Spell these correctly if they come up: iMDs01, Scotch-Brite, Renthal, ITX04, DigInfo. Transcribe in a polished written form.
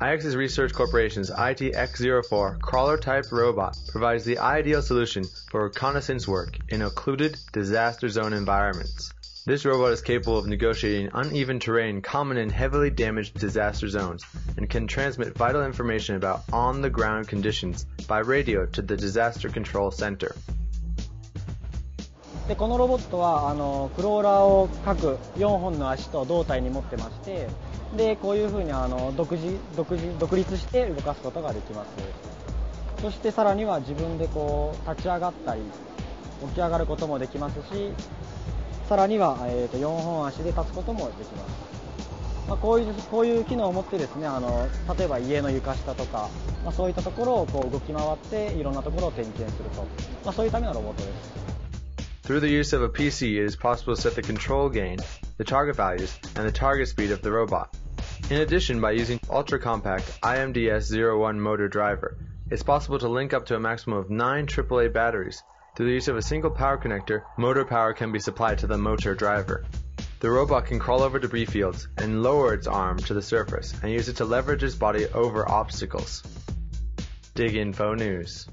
IX's Research Corporation's ITX04 crawler-type robot provides the ideal solution for reconnaissance work in occluded, disaster zone environments. This robot is capable of negotiating uneven terrain common in heavily damaged disaster zones and can transmit vital information about on-the-ground conditions by radio to the Disaster Control Center. で、このロボットはクローラーを各4本の足と胴体に持ってまして、で、こういうふうに独立して動かすことができます。そしてさらには自分でこう立ち上がったり起き上がることもできますし、さらには4本足で立つこともできます。まあ、こういう機能を持ってですね、例えば家の床下とか、まあ、そういったところをこう動き回っていろんなところを点検すると、まあ、そういうためのロボットです。 Through the use of a PC, it is possible to set the control gain, the target values, and the target speed of the robot. In addition, by using ultra-compact iMDs01 motor driver, it's possible to link up to a maximum of 9 AAA batteries. Through the use of a single power connector, motor power can be supplied to the motor driver. The robot can crawl over debris fields and lower its arm to the surface and use it to leverage its body over obstacles. DigInfo News.